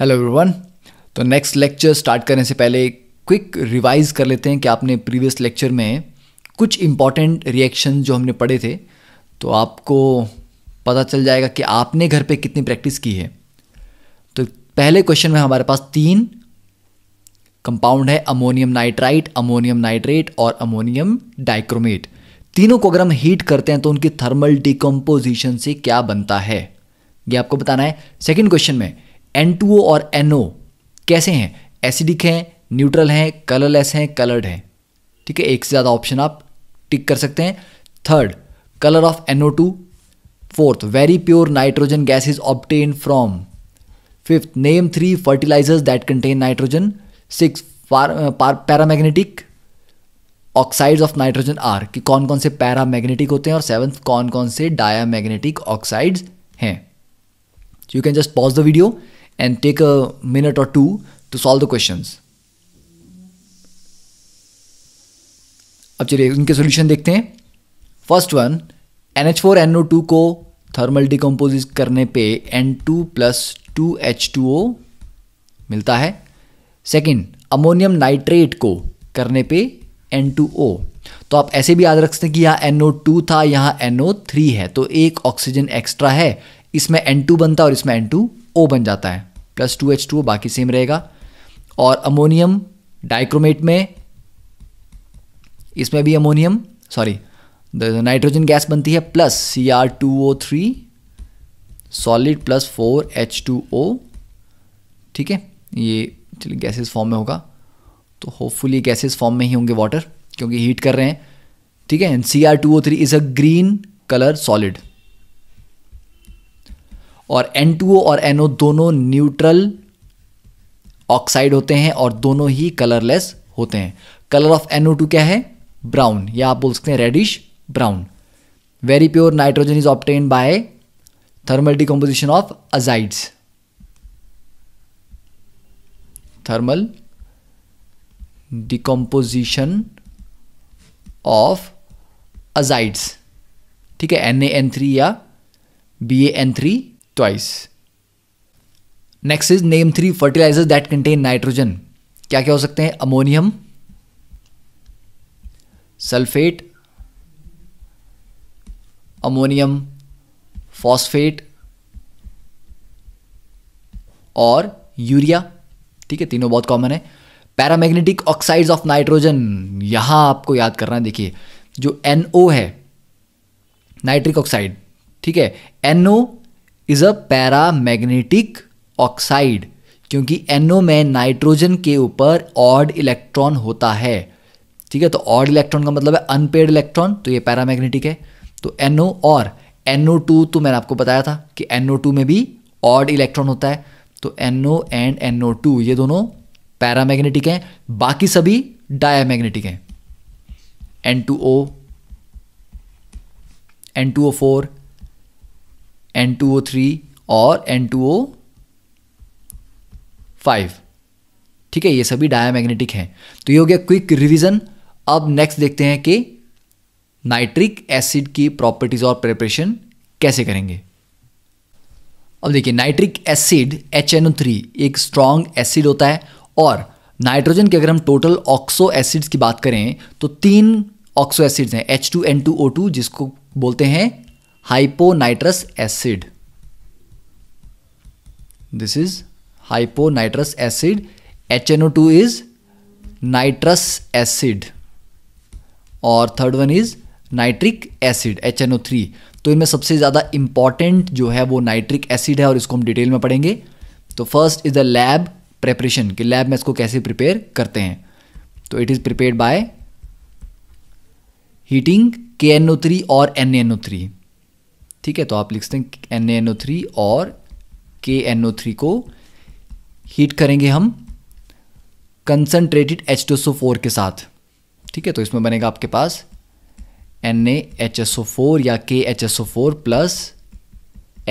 Hello everyone. तो next lecture start करने से पहले क्विक रिवाइज कर लेते हैं कि आपने प्रीवियस लेक्चर में कुछ इम्पॉर्टेंट रिएक्शन जो हमने पढ़े थे, तो आपको पता चल जाएगा कि आपने घर पे कितनी प्रैक्टिस की है। तो पहले क्वेश्चन में हमारे पास तीन कंपाउंड है, अमोनियम नाइट्राइट, अमोनियम नाइट्रेट और अमोनियम डाइक्रोमेट। तीनों को अगर हम हीट करते हैं तो उनकी थर्मल डिकम्पोजिशन से क्या बनता है, ये आपको बताना है। सेकेंड क्वेश्चन में N2O और NO कैसे हैं, एसिडिक हैं, न्यूट्रल हैं, कलरलेस हैं, कलर्ड हैं। ठीक है, एक से ज़्यादा ऑप्शन आप टिक कर सकते हैं। Third, colour of NO2। Fourth, very pure nitrogen gas is obtain from. Fifth, name 3 fertilisers that contain nitrogen. Six, paramagnetic oxides of nitrogen are, कि कौन कौन से पैरामैग्नेटिक होते हैं। और सेवन्थ, कौन कौन से डायामैग्नेटिक ऑक्साइड्स हैं। You can just pause the video and take a minute or two to solve the questions. अब चलिए उनके सोल्यूशन देखते हैं। फर्स्ट वन, NH4NO2 को थर्मल डिकम्पोज करने पे N2+2H2O मिलता है। सेकेंड, अमोनियम नाइट्रेट को करने पे N2O। तो आप ऐसे भी याद रख सकते हैं कि यहाँ NO2 था, यहाँ NO3 है, तो एक ऑक्सीजन एक्स्ट्रा है, इसमें N2 बनता है और इसमें N2O बन जाता है, +2H2O बाकी सेम रहेगा। और अमोनियम डाइक्रोमेट में इसमें भी अमोनियम सॉरी नाइट्रोजन गैस बनती है, plus Cr2O3 solid plus 4H2O। ठीक है, ये चलिए गैसेस फॉर्म में होगा, तो होपफुली गैसेस फॉर्म में ही होंगे वाटर, क्योंकि हीट कर रहे हैं। ठीक है, and Cr2O3 is a green colour solid. और N2O और NO दोनों न्यूट्रल ऑक्साइड होते हैं और दोनों ही कलरलेस होते हैं। कलर ऑफ NO2 क्या है, ब्राउन, या आप बोल सकते हैं reddish brown. Very pure nitrogen is obtain by thermal decomposition of azides, thermal decomposition of azides. ठीक है, NaN3 या BaN3 twice. Next is name 3 fertilizers that contain nitrogen. क्या क्या हो सकते हैं, अमोनियम सल्फेट, अमोनियम फॉस्फेट और यूरिया। ठीक है, तीनों बहुत कॉमन है। पैरामैग्नेटिक ऑक्साइड्स ऑफ नाइट्रोजन, यहां आपको याद करना है। देखिए जो NO है, नाइट्रिक ऑक्साइड, ठीक है, NO is a paramagnetic oxide, क्योंकि NO में नाइट्रोजन के ऊपर ऑड इलेक्ट्रॉन होता है। ठीक है, तो ऑड इलेक्ट्रॉन का मतलब है अनपेड इलेक्ट्रॉन, तो ये पैरामैग्नेटिक है। तो NO और NO2, तो मैंने आपको बताया था कि NO2 में भी ऑड इलेक्ट्रॉन होता है, तो NO एंड NO2 ये दोनों पैरामैग्नेटिक हैं, बाकी सभी डायामैग्नेटिक हैं। N2O, N2O4, N2O3 और N2O5। ठीक है, ये सभी डायामैग्नेटिक हैं। तो ये हो गया क्विक रिवीजन। अब नेक्स्ट देखते हैं कि नाइट्रिक एसिड की प्रॉपर्टीज और प्रिपरेशन कैसे करेंगे। अब देखिए, नाइट्रिक एसिड HNO3 एक स्ट्रॉन्ग एसिड होता है, और नाइट्रोजन के अगर हम टोटल ऑक्सो एसिड्स की बात करें तो 3 ऑक्सो एसिड्स हैं, H2N2O2 जिसको बोलते हैं hyponitrous acid, this is hyponitrous acid. HNO2 is nitrous acid और third one is nitric acid HNO3। तो इनमें सबसे ज़्यादा इंपॉर्टेंट जो है वो नाइट्रिक एसिड है, और इसको हम डिटेल में पढ़ेंगे। तो first is the lab preparation, कि लैब में इसको कैसे प्रिपेयर करते हैं। तो it is prepared by heating KNO3 और NaNO3। ठीक है, तो आप लिखते हैं NaNO3 और KNO3 को हीट करेंगे हम कंसनट्रेटेड H2SO4 के साथ। ठीक है, तो इसमें बनेगा आपके पास NaHSO4 या KHSO4 प्लस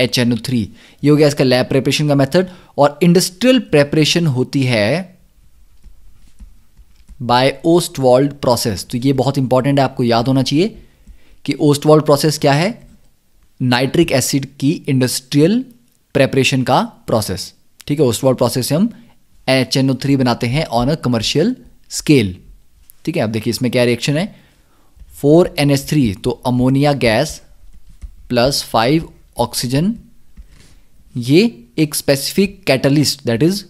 HNO3। ये हो गया इसका लैब प्रेपरेशन का मेथड। और इंडस्ट्रियल प्रेपरेशन होती है बाय ओस्टवाल्ड प्रोसेस। तो ये बहुत इंपॉर्टेंट है, आपको याद होना चाहिए कि ओस्टवाल्ड प्रोसेस क्या है, नाइट्रिक एसिड की इंडस्ट्रियल प्रेपरेशन का प्रोसेस। ठीक है। ओस्टवाल्ड प्रोसेस से हम HNO3 बनाते हैं ऑन अ कमर्शियल स्केल, ठीक है। अब देखिए इसमें क्या रिएक्शन है, 4NH3 तो अमोनिया गैस प्लस 5 ऑक्सीजन, ये एक specific catalyst that is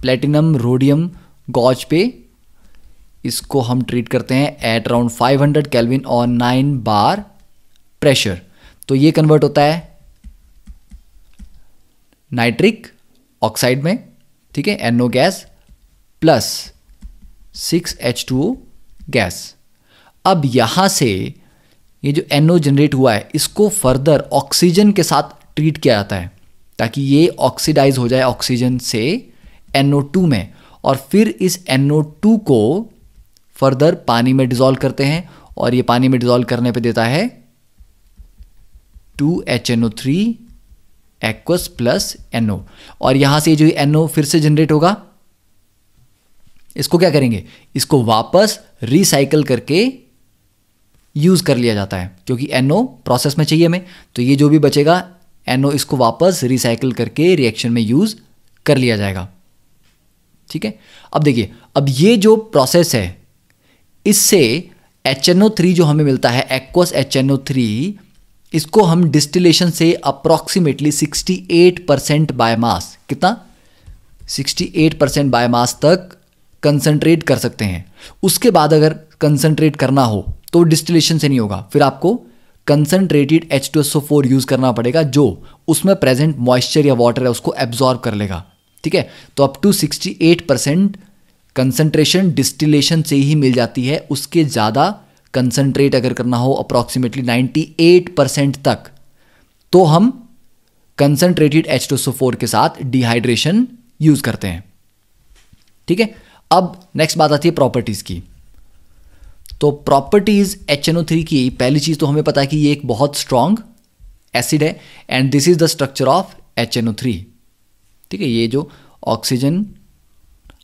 platinum rhodium gauze पे इसको हम ट्रीट करते हैं एट अराउंड 500 केल्विन और 9 बार प्रेशर, तो ये कन्वर्ट होता है नाइट्रिक ऑक्साइड में, ठीक है, NO gas plus 6H2O gas. अब यहाँ से ये जो NO जनरेट हुआ है इसको फर्दर ऑक्सीजन के साथ ट्रीट किया जाता है ताकि ये ऑक्सीडाइज हो जाए ऑक्सीजन से NO2 में, और फिर इस NO2 को फर्दर पानी में डिसॉल्व करते हैं और ये पानी में डिसॉल्व करने पे देता है 2HNO3 एक्वस प्लस NO, और यहाँ से जो NO फिर से जनरेट होगा इसको क्या करेंगे, इसको वापस रिसाइकल करके यूज कर लिया जाता है क्योंकि NO प्रोसेस में चाहिए हमें, तो ये जो भी बचेगा NO इसको वापस रिसाइकल करके रिएक्शन में यूज कर लिया जाएगा, ठीक है। अब देखिए, अब ये जो प्रोसेस है इससे HNO3 जो हमें मिलता है एक्वस HNO3, इसको हम डिस्टिलेशन से अप्रॉक्सीमेटली 68% बायोमास, कितना 68% बायोमास तक कंसंट्रेट कर सकते हैं। उसके बाद अगर कंसंट्रेट करना हो तो डिस्टिलेशन से नहीं होगा, फिर आपको कंसंट्रेटेड H2SO4 यूज करना पड़ेगा जो उसमें प्रेजेंट मॉइस्चर या वाटर है उसको एब्जॉर्ब कर लेगा, ठीक है। तो अप टू 68% कंसंट्रेशन डिस्टिलेशन से ही मिल जाती है, उसके ज़्यादा कंसंट्रेट अगर करना हो अप्रॉक्सीमेटली 98% तक तो हम कंसंट्रेटेड H2SO4 के साथ डिहाइड्रेशन यूज करते हैं, ठीक है। अब नेक्स्ट बात आती है प्रॉपर्टीज की, तो प्रॉपर्टीज HNO3 की पहली चीज तो हमें पता है कि ये एक बहुत स्ट्रांग एसिड है and this is the structure of HNO3, ठीक है। ये जो oxygen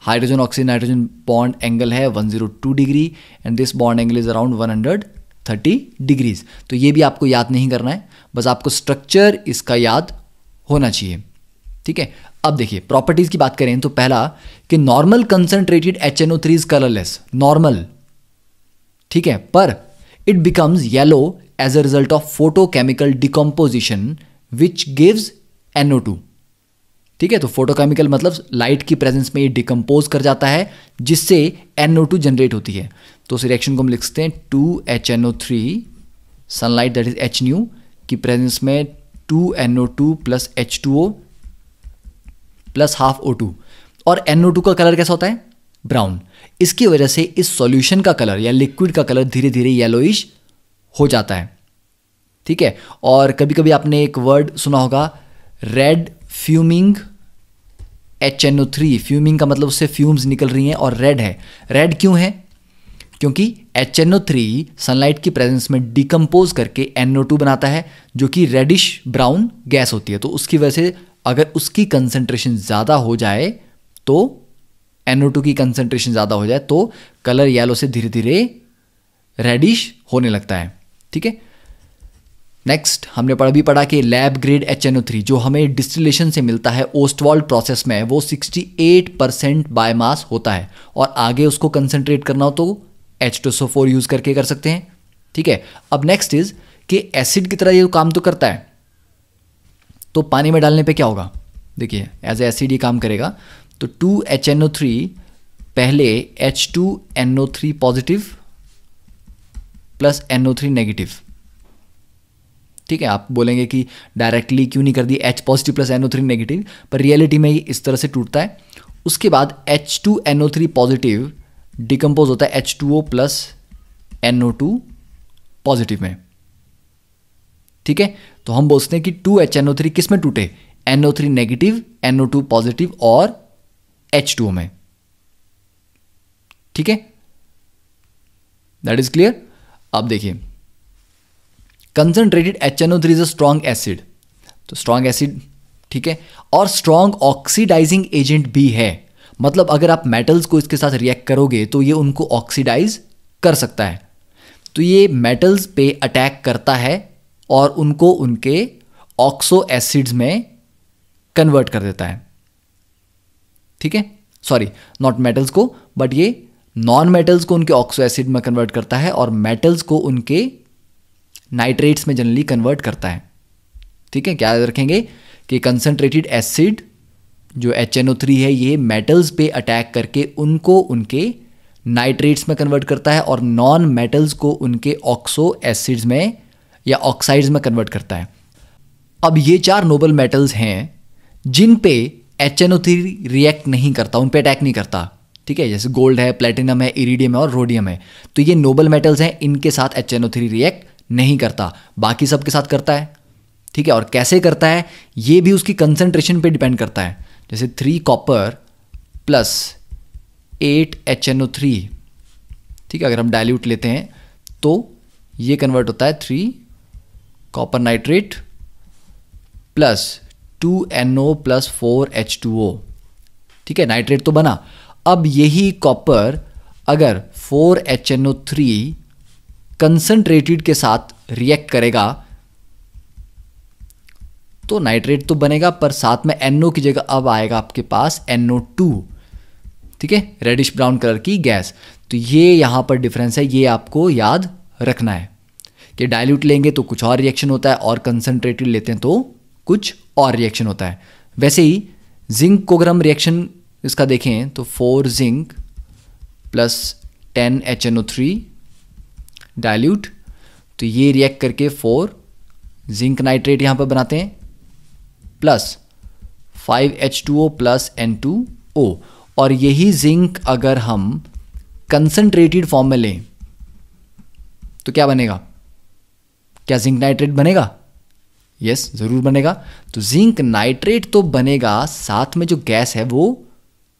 hydrogen oxygen nitrogen bond angle है 102 degree and this bond angle is around 130 degrees, तो ये भी आपको याद नहीं करना है, बस आपको स्ट्रक्चर इसका याद होना चाहिए, ठीक है। अब देखिए प्रॉपर्टीज की बात करें तो पहला कि normal concentrated HNO3 is colourless, normal, ठीक है, पर it becomes yellow as a result of photochemical decomposition which gives NO2, ठीक है। तो फोटोकेमिकल मतलब लाइट की प्रेजेंस में ये डिकम्पोज कर जाता है जिससे NO2 जनरेट होती है, तो उस रिएक्शन को हम लिखते हैं 2HNO3 sunlight that is HNu की प्रेजेंस में 2NO2 plus H2O plus half O2, और NO2 का कलर कैसा होता है, ब्राउन, इसकी वजह से इस सॉल्यूशन का कलर या लिक्विड का कलर धीरे धीरे येलोइश हो जाता है, ठीक है। और कभी कभी आपने एक वर्ड सुना होगा रेड फ्यूमिंग HNO3, फ्यूमिंग का मतलब उससे फ्यूम्स निकल रही हैं और रेड है, रेड क्यों है, क्योंकि HNO3 सनलाइट की प्रेजेंस में डिकम्पोज करके NO2 बनाता है जो कि रेडिश ब्राउन गैस होती है, तो उसकी वजह से अगर उसकी कंसंट्रेशन ज़्यादा हो जाए तो NO2 की कंसंट्रेशन ज़्यादा हो जाए तो कलर येलो से धीरे धीरे रेडिश होने लगता है, ठीक है। नेक्स्ट हमने पढ़ा कि लैब ग्रेड HNO3 जो हमें डिस्टिलेशन से मिलता है ओस्टवाल्ड प्रोसेस में वो 68% बायोमास होता है, और आगे उसको कंसंट्रेट करना हो तो H2SO4 यूज़ करके कर सकते हैं, ठीक है। अब नेक्स्ट इज़ कि एसिड की तरह ये काम तो करता है, तो पानी में डालने पे क्या होगा, देखिए एज ए एसिड ये काम करेगा, तो 2HNO3 पहले H2NO3 positive plus NO3 negative, ठीक है। आप बोलेंगे कि डायरेक्टली क्यों नहीं कर दी H positive plus NO3 negative, पर रियलिटी में ये इस तरह से टूटता है। उसके बाद H2NO3 पॉजिटिव डिकम्पोज होता है H2O प्लस NO2 पॉजिटिव में, ठीक है। तो हम बोलते हैं कि 2HNO3 किस में टूटे, NO3 नेगेटिव, NO2 पॉजिटिव और H2O में, ठीक है, दैट इज क्लियर। अब देखिए concentrated HNO3 is a strong acid, तो स्ट्रॉन्ग एसिड, ठीक है, और स्ट्रॉन्ग ऑक्सीडाइजिंग एजेंट भी है, मतलब अगर आप मेटल्स को इसके साथ रिएक्ट करोगे तो ये उनको ऑक्सीडाइज कर सकता है, तो ये मेटल्स पे अटैक करता है और उनको उनके ऑक्सो एसिड्स में कन्वर्ट कर देता है, ठीक है, सॉरी नॉट मेटल्स को बट ये नॉन मेटल्स को उनके ऑक्सो एसिड में कन्वर्ट करता है और मेटल्स को उनके नाइट्रेट्स में जनरली कन्वर्ट करता है। ठीक है, क्या रखेंगे कि कंसनट्रेटेड एसिड जो HNO3 है ये मेटल्स पे अटैक करके उनको उनके नाइट्रेट्स में कन्वर्ट करता है और नॉन मेटल्स को उनके ऑक्सो एसिड्स में या ऑक्साइड्स में कन्वर्ट करता है। अब ये चार नोबल मेटल्स हैं जिन पे HNO3 रिएक्ट नहीं करता, उन पे अटैक नहीं करता। ठीक है, जैसे गोल्ड है, प्लेटिनम है, इरिडियम है और रोडियम है। तो ये नोबल मेटल्स हैं, इनके साथ HNO3 रिएक्ट नहीं करता, बाकी सबके साथ करता है। ठीक है, और कैसे करता है ये भी उसकी कंसंट्रेशन पे डिपेंड करता है। जैसे 3 कॉपर + 8 HNO3, ठीक है, अगर हम डाइल्यूट लेते हैं तो ये कन्वर्ट होता है 3 कॉपर नाइट्रेट + 2 NO + 4 H2O। ठीक है, नाइट्रेट तो बना। अब यही कॉपर अगर 4 HNO3 कंसनट्रेटेड के साथ रिएक्ट करेगा तो नाइट्रेट तो बनेगा, पर साथ में NO की जगह अब आएगा आपके पास NO2, ठीक है, रेडिश ब्राउन कलर की गैस। तो ये यहाँ पर डिफरेंस है, ये आपको याद रखना है कि डाइल्यूट लेंगे तो कुछ और रिएक्शन होता है और कंसनट्रेटेड लेते हैं तो कुछ और रिएक्शन होता है। वैसे ही जिंक को अगर हम रिएक्शन इसका देखें तो 4 जिंक + 10 HNO3 डाइल्यूट, तो ये रिएक्ट करके 4 जिंक नाइट्रेट यहाँ पर बनाते हैं + 5 H2O + N2O। और यही जिंक अगर हम कंसनट्रेटेड फॉर्म में लें तो क्या बनेगा? क्या जिंक नाइट्रेट बनेगा? यस, जरूर बनेगा। तो जिंक नाइट्रेट तो बनेगा, साथ में जो गैस है वो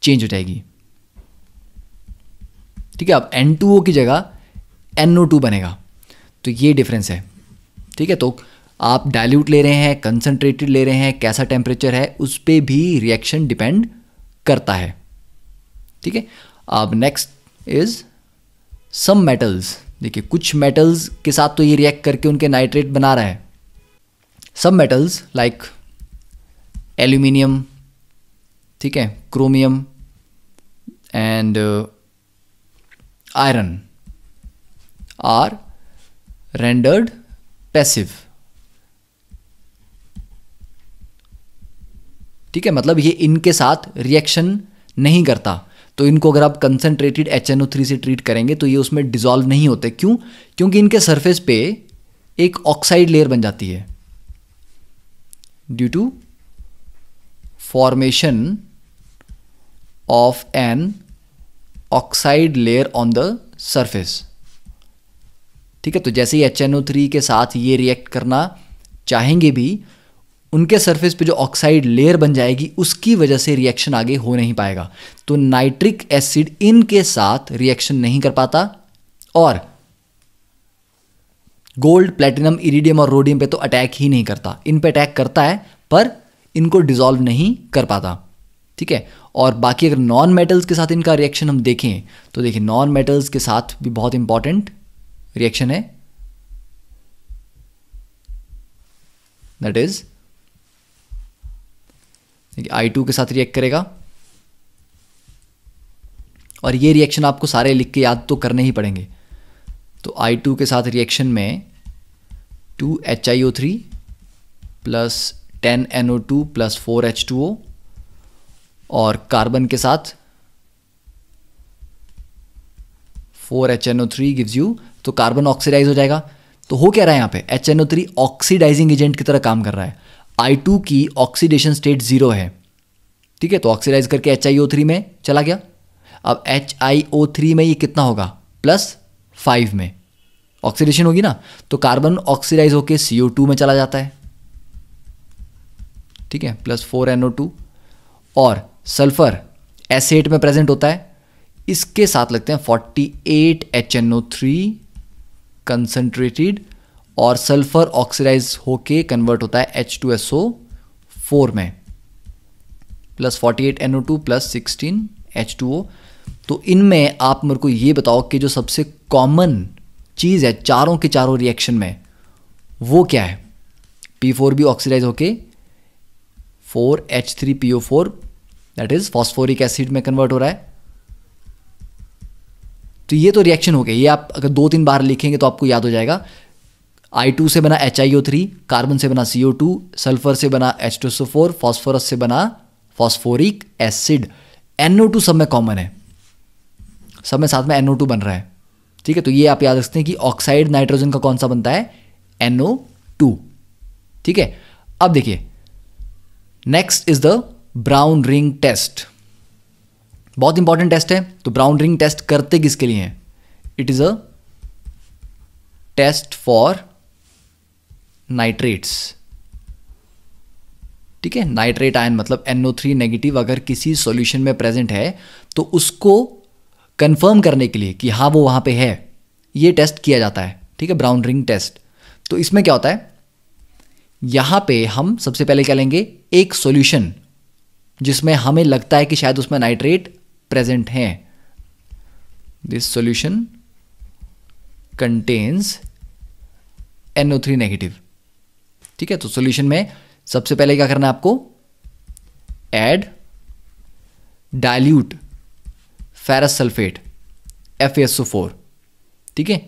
चेंज हो जाएगी। ठीक है, अब N2O की जगह NO2 बनेगा। तो ये डिफरेंस है। ठीक है, तो आप डाइल्यूट ले रहे हैं, कंसनट्रेटेड ले रहे हैं, कैसा टेम्परेचर है उस पर भी रिएक्शन डिपेंड करता है। ठीक है, अब नेक्स्ट इज सम मेटल्स। देखिए, कुछ मेटल्स के साथ तो ये रिएक्ट करके उनके नाइट्रेट बना रहा है। सब मेटल्स लाइक एल्यूमिनियम, ठीक है, chromium and iron are rendered passive. ठीक है, मतलब ये इनके साथ रिएक्शन नहीं करता। तो इनको अगर आप कंसनट्रेटेड HNO3 से ट्रीट करेंगे तो ये उसमें डिसॉल्व नहीं होते। क्यों? क्योंकि इनके सरफेस पे एक ऑक्साइड लेयर बन जाती है due to formation of an oxide layer on the surface. ठीक है, तो जैसे ही HNO3 के साथ ये रिएक्ट करना चाहेंगे भी, उनके सरफेस पे जो ऑक्साइड लेयर बन जाएगी उसकी वजह से रिएक्शन आगे हो नहीं पाएगा। तो नाइट्रिक एसिड इनके साथ रिएक्शन नहीं कर पाता और गोल्ड, प्लेटिनम, इरिडियम और रोडियम पे तो अटैक ही नहीं करता। इन पे अटैक करता है पर इनको डिसॉल्व नहीं कर पाता। ठीक है, और बाकी अगर नॉन मेटल्स के साथ इनका रिएक्शन हम देखें तो देखिए, नॉन मेटल्स के साथ भी बहुत इंपॉर्टेंट रिएक्शन है, दैट इज I2 के साथ रिएक्ट करेगा। और ये रिएक्शन आपको सारे लिख के याद तो करने ही पड़ेंगे। तो I2 के साथ रिएक्शन में 2 HiO3 + 10 NO2 + 4 H2O और कार्बन के साथ 4 HNO3 गिव्स यू, तो कार्बन ऑक्सीडाइज हो जाएगा। तो हो क्या रहा है यहाँ पे? HNO3 ऑक्सीडाइजिंग एजेंट की तरह काम कर रहा है। I2 की ऑक्सीडेशन स्टेट 0 है। ठीक है, तो ऑक्सीडाइज करके HiO3 में चला गया। अब HiO3 में ये कितना होगा? +5 में ऑक्सीडेशन होगी ना, तो कार्बन ऑक्सीडाइज होके CO2 में चला जाता है। ठीक है, +4 NO2। और सल्फर S8 में प्रेजेंट होता है, इसके साथ लगते हैं 48 HNO3 कंसनट्रेटेड और सल्फर ऑक्सीडाइज होके कन्वर्ट होता है H2SO4 में +48 NO2 + 16 H2O। तो इनमें आप मेरे को ये बताओ कि जो सबसे कॉमन चीज़ है चारों के चारों रिएक्शन में वो क्या है? P4 भी ऑक्सीडाइज होके 4H3PO4 that is phosphoric acid में कन्वर्ट हो रहा है। तो ये तो रिएक्शन हो गई, ये आप अगर 2-3 बार लिखेंगे तो आपको याद हो जाएगा। I2 से बना HiO3, कार्बन से बना CO2, सल्फर से बना H2SO4, फॉस्फोरस से बना फॉस्फोरिक एसिड। NO2 सब में कॉमन है, सब में साथ में NO2 बन रहा है। ठीक है, तो ये आप याद रखते हैं कि ऑक्साइड नाइट्रोजन का कौन सा बनता है, NO2। ठीक है, अब देखिए next is the brown ring test. बहुत इंपॉर्टेंट टेस्ट है। तो ब्राउन रिंग टेस्ट करते किसके लिए हैं, it is a test for nitrates. ठीक है, नाइट्रेट आयन मतलब NO3 नेगेटिव अगर किसी सॉल्यूशन में प्रेजेंट है तो उसको कंफर्म करने के लिए कि हाँ वो वहाँ पे है, ये टेस्ट किया जाता है। ठीक है, ब्राउन रिंग टेस्ट। तो इसमें क्या होता है, यहाँ पे हम सबसे पहले क्या लेंगे, एक सॉल्यूशन जिसमें हमें लगता है कि शायद उसमें नाइट्रेट प्रेजेंट हैं। This solution contains NO3 negative. ठीक है, तो सॉल्यूशन में सबसे पहले क्या करना है आपको, add dilute ferrous sulphate FeSO4। ठीक है,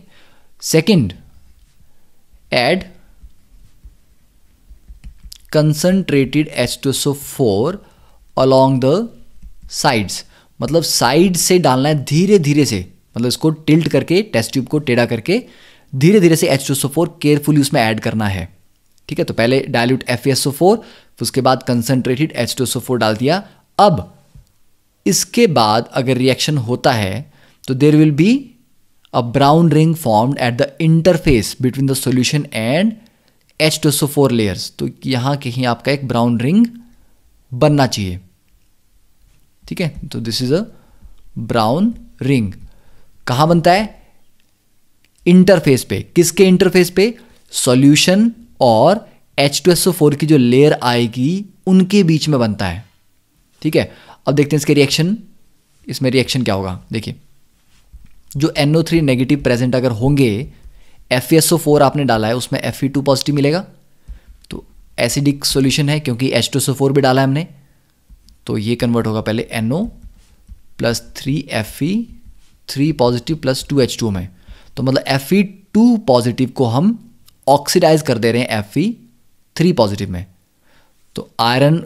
second add concentrated H2SO4 along the sides, मतलब साइड से डालना है धीरे धीरे से, मतलब इसको टिल्ट करके टेस्ट ट्यूब को टेढ़ा करके धीरे धीरे से H2SO4 केयरफुली उसमें ऐड करना है। ठीक है, तो पहले डाइल्यूट FeSO4, उसके बाद कंसंट्रेटेड H2SO4 डाल दिया। अब इसके बाद अगर रिएक्शन होता है तो there will be a brown ring formed at the interface between the solution and H2SO4 layers. तो यहाँ कहीं आपका एक ब्राउन रिंग बनना चाहिए। ठीक है, तो this is a brown ring. कहाँ बनता है, इंटरफेस पे। किसके इंटरफेस पे, सॉल्यूशन और H2SO4 की जो लेयर आएगी उनके बीच में बनता है। ठीक है, अब देखते हैं इसके रिएक्शन, इसमें रिएक्शन क्या होगा। देखिए, जो NO3 नेगेटिव प्रेजेंट अगर होंगे, FeSO4 आपने डाला है उसमें Fe2 पॉजिटिव मिलेगा, तो एसिडिक सॉल्यूशन है क्योंकि H2SO4 भी डाला है हमने, तो ये कन्वर्ट होगा पहले NO+3Fe3 पॉजिटिव +2H2 में। तो मतलब Fe2 पॉजिटिव को हम ऑक्सीडाइज कर दे रहे हैं Fe3 पॉजिटिव में, तो आयरन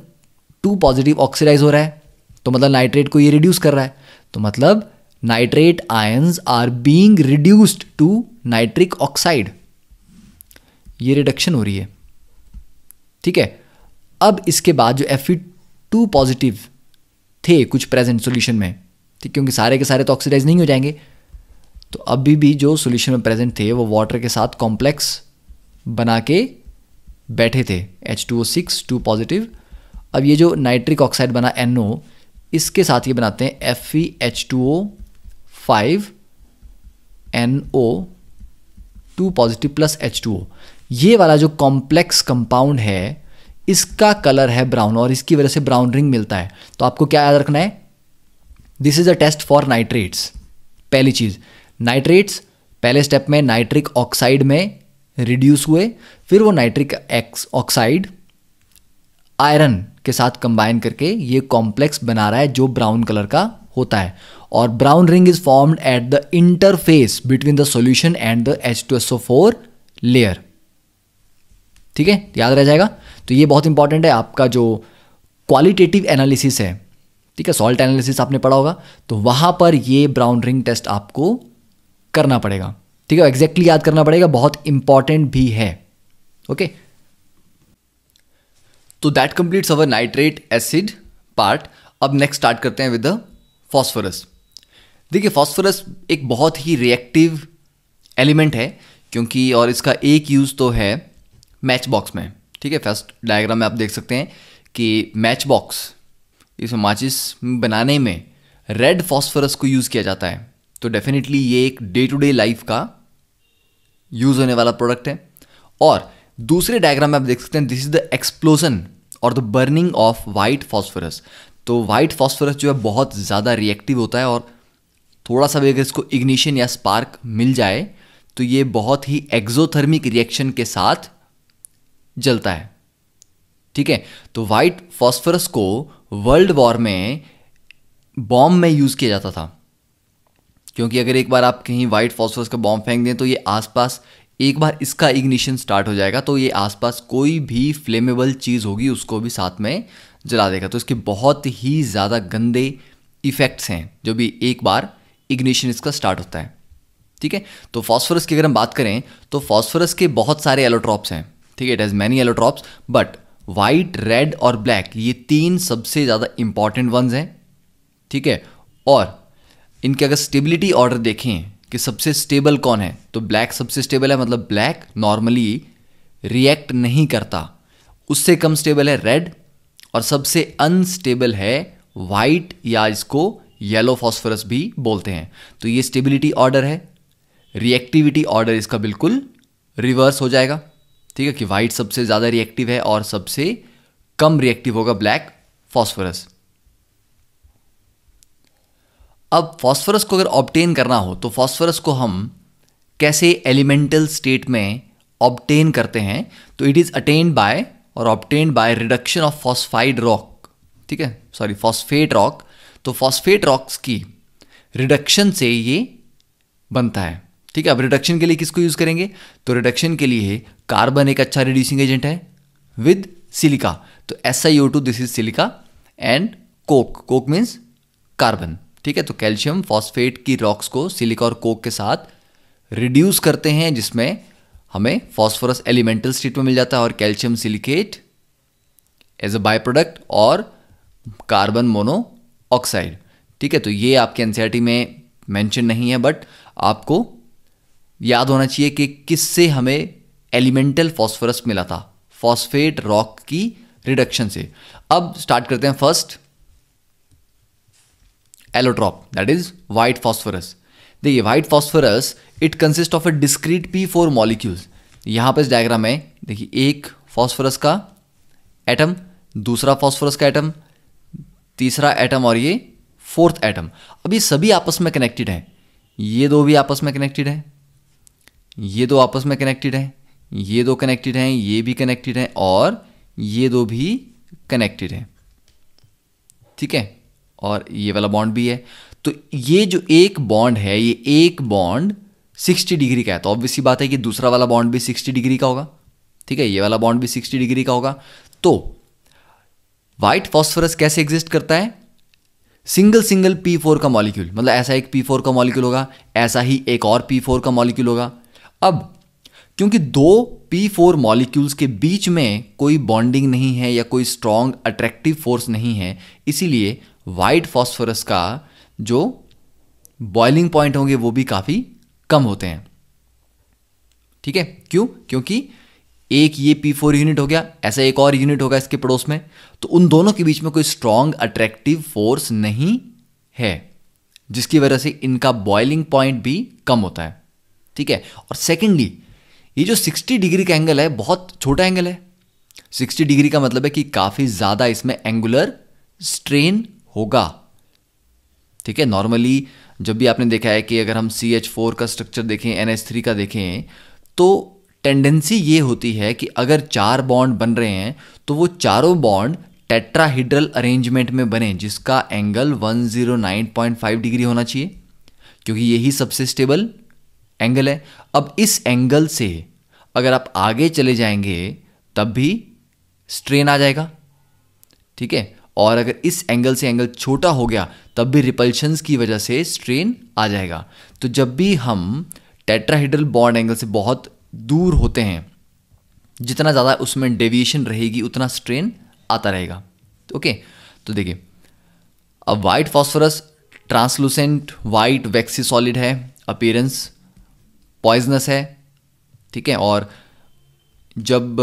2 पॉजिटिव ऑक्सीडाइज हो रहा है, तो मतलब नाइट्रेट को ये रिड्यूस कर रहा है। तो मतलब nitrate ions are being reduced to nitric oxide, ये रिडक्शन हो रही है। ठीक है, अब इसके बाद जो Fe2 पॉजिटिव थे कुछ प्रेजेंट सॉल्यूशन में, ठीक, क्योंकि सारे के सारे तो ऑक्सीडाइज नहीं हो जाएंगे, तो अभी भी जो सॉल्यूशन में प्रेजेंट थे वो वाटर के साथ कॉम्प्लेक्स बना के बैठे थे, H2O6 पॉजिटिव। अब ये जो नाइट्रिक ऑक्साइड बना NO, इसके साथ ये बनाते हैं FeH2O5NO2 पॉजिटिव +H2O। ये वाला जो कॉम्प्लेक्स कंपाउंड है इसका कलर है ब्राउन और इसकी वजह से ब्राउन रिंग मिलता है। तो आपको क्या याद रखना है, this is a test for nitrates. पहली चीज़, नाइट्रेट्स पहले स्टेप में नाइट्रिक ऑक्साइड में रिड्यूस हुए, फिर वो नाइट्रिक ऑक्साइड आयरन के साथ कंबाइन करके ये कॉम्प्लेक्स बना रहा है जो ब्राउन कलर का होता है, और brown ring is formed at the interface between the solution and the H2SO4 layer. ठीक है, याद रह जाएगा। तो ये बहुत इंपॉर्टेंट है, आपका जो क्वालिटेटिव एनालिसिस है, ठीक है, सॉल्ट एनालिसिस आपने पढ़ा होगा, तो वहां पर ये ब्राउन रिंग टेस्ट आपको करना पड़ेगा। ठीक है, एग्जैक्टली याद करना पड़ेगा, बहुत इंपॉर्टेंट भी है। ओके, तो that completes our nitrate acid part. अब नेक्स्ट स्टार्ट करते हैं विद द फॉस्फोरस। देखिए, फॉस्फोरस एक बहुत ही रिएक्टिव एलिमेंट है क्योंकि, और इसका एक यूज़ तो है मैच बॉक्स में। ठीक है, फर्स्ट डायग्राम में आप देख सकते हैं कि मैच बॉक्स इस माचिस बनाने में रेड फॉस्फोरस को यूज़ किया जाता है। तो डेफिनेटली ये एक डे टू डे लाइफ का यूज़ होने वाला प्रोडक्ट है। और दूसरे डायग्राम में आप देख सकते हैं, दिस इज द एक्सप्लोजन और the burning of white phosphorus. तो वाइट फॉस्फोरस जो है बहुत ज़्यादा रिएक्टिव होता है, और थोड़ा सा भी अगर इसको इग्निशन या स्पार्क मिल जाए तो ये बहुत ही एक्सोथर्मिक रिएक्शन के साथ जलता है। ठीक है, तो वाइट फॉस्फोरस को वर्ल्ड वॉर में बॉम्ब में यूज़ किया जाता था, क्योंकि अगर एक बार आप कहीं वाइट फॉस्फोरस का बॉम्ब फेंक दें तो ये आसपास एक बार इसका इग्निशन स्टार्ट हो जाएगा, तो ये आसपास कोई भी फ्लेमेबल चीज़ होगी उसको भी साथ में जला देगा। तो इसके बहुत ही ज़्यादा गंदे इफ़ेक्ट्स हैं जो भी एक बार इग्निशन इसका स्टार्ट होता है। ठीक है, तो फॉस्फोरस की अगर हम बात करें तो फॉस्फोरस के बहुत सारे एलोट्रॉप्स हैं। ठीक है, it has many allotropes, but white, red और ब्लैक ये तीन सबसे ज़्यादा इंपॉर्टेंट वंस हैं। ठीक है, और इनके अगर स्टेबिलिटी ऑर्डर देखें कि सबसे स्टेबल कौन है, तो ब्लैक सबसे स्टेबल है, मतलब ब्लैक नॉर्मली रिएक्ट नहीं करता। उससे कम स्टेबल है रेड, और सबसे अनस्टेबल है वाइट, या इसको येलो फॉस्फोरस भी बोलते हैं। तो ये स्टेबिलिटी ऑर्डर है, रिएक्टिविटी ऑर्डर इसका बिल्कुल रिवर्स हो जाएगा। ठीक है, कि वाइट सबसे ज़्यादा रिएक्टिव है और सबसे कम रिएक्टिव होगा ब्लैक फॉस्फोरस। अब फॉस्फोरस को अगर ऑब्टेन करना हो तो फॉस्फोरस को हम कैसे एलिमेंटल स्टेट में ऑब्टेन करते हैं, तो इट इज़ अटेन्ड बाय और obtained by reduction of phosphide rock. ठीक है, सॉरी फॉस्फेट रॉक। तो फॉस्फेट रॉक्स की रिडक्शन से ये बनता है। ठीक है, अब रिडक्शन के लिए किसको यूज़ करेंगे, तो रिडक्शन के लिए कार्बन एक अच्छा रिड्यूसिंग एजेंट है विद सिलिका। तो SiO2, this is silica and coke, coke means carbon. ठीक है, तो कैल्शियम फॉस्फेट की रॉक्स को सिलिका और कोक के साथ रिड्यूस करते हैं, जिसमें हमें फॉस्फोरस एलिमेंटल स्टेट में मिल जाता है और calcium silicate as a by product और कार्बन मोनोऑक्साइड। ठीक है, तो ये आपके एनसीईआरटी में मेंशन नहीं है, बट आपको याद होना चाहिए कि किससे हमें एलिमेंटल फॉस्फोरस मिला था, फॉस्फेट रॉक की रिडक्शन से। अब स्टार्ट करते हैं first allotrope, that is white phosphorus। देखिए white phosphorus it consists of a discrete P4 molecules। यहाँ पर इस डायग्राम में देखिए एक फॉस्फोरस का एटम, दूसरा फॉस्फोरस का एटम, तीसरा एटम और ये फोर्थ एटम। अब ये सभी आपस में कनेक्टेड हैं, ये दो भी आपस में कनेक्टेड हैं, ये दो आपस में कनेक्टेड हैं, ये दो कनेक्टेड हैं, ये भी कनेक्टेड हैं और ये दो भी कनेक्टेड हैं। ठीक है, और ये वाला बॉन्ड भी है। तो ये जो एक बॉन्ड है, ये एक बॉन्ड 60 डिग्री का है, तो ऑब्वियसली बात है कि दूसरा वाला बॉन्ड भी 60 डिग्री का होगा। ठीक है, ये वाला बॉन्ड भी 60 डिग्री का होगा। तो वाइट फॉस्फोरस कैसे एग्जिस्ट करता है, सिंगल सिंगल P4 का मॉलिक्यूल, मतलब ऐसा एक P4 का मॉलिक्यूल होगा, ऐसा ही एक और P4 का मॉलिक्यूल होगा। अब क्योंकि दो P4 मॉलिक्यूल्स के बीच में कोई बॉन्डिंग नहीं है या कोई स्ट्रॉन्ग अट्रैक्टिव फोर्स नहीं है, इसीलिए वाइट फॉस्फोरस का जो बॉइलिंग पॉइंट होंगे वो भी काफ़ी कम होते हैं। ठीक है, क्यों, क्योंकि एक ये P4 यूनिट हो गया, ऐसा एक और यूनिट होगा इसके पड़ोस में, तो उन दोनों के बीच में कोई स्ट्रॉन्ग अट्रैक्टिव फोर्स नहीं है, जिसकी वजह से इनका बॉइलिंग पॉइंट भी कम होता है। ठीक है, और सेकेंडली ये जो 60 डिग्री का एंगल है बहुत छोटा एंगल है। 60 डिग्री का मतलब है कि काफ़ी ज़्यादा इसमें एंगुलर स्ट्रेन होगा। ठीक है, नॉर्मली जब भी आपने देखा है कि अगर हम CH4 का स्ट्रक्चर देखें, NH3 का देखें, तो टेंडेंसी ये होती है कि अगर चार बॉन्ड बन रहे हैं तो वो चारों बॉन्ड टेट्राहीड्रल अरेंजमेंट में बने, जिसका एंगल 109.5 डिग्री होना चाहिए, क्योंकि यही सबसे स्टेबल एंगल है। अब इस एंगल से अगर आप आगे चले जाएंगे तब भी स्ट्रेन आ जाएगा। ठीक है, और अगर इस एंगल से एंगल छोटा हो गया तब भी रिपल्शंस की वजह से स्ट्रेन आ जाएगा। तो जब भी हम टेट्राहेड्रल बॉन्ड एंगल से बहुत दूर होते हैं, जितना ज़्यादा उसमें डेविएशन रहेगी उतना स्ट्रेन आता रहेगा। ओके, तो देखिए अब white phosphorus translucent white waxy solid है, अपीयरेंस पॉइजनस है। ठीक है, और जब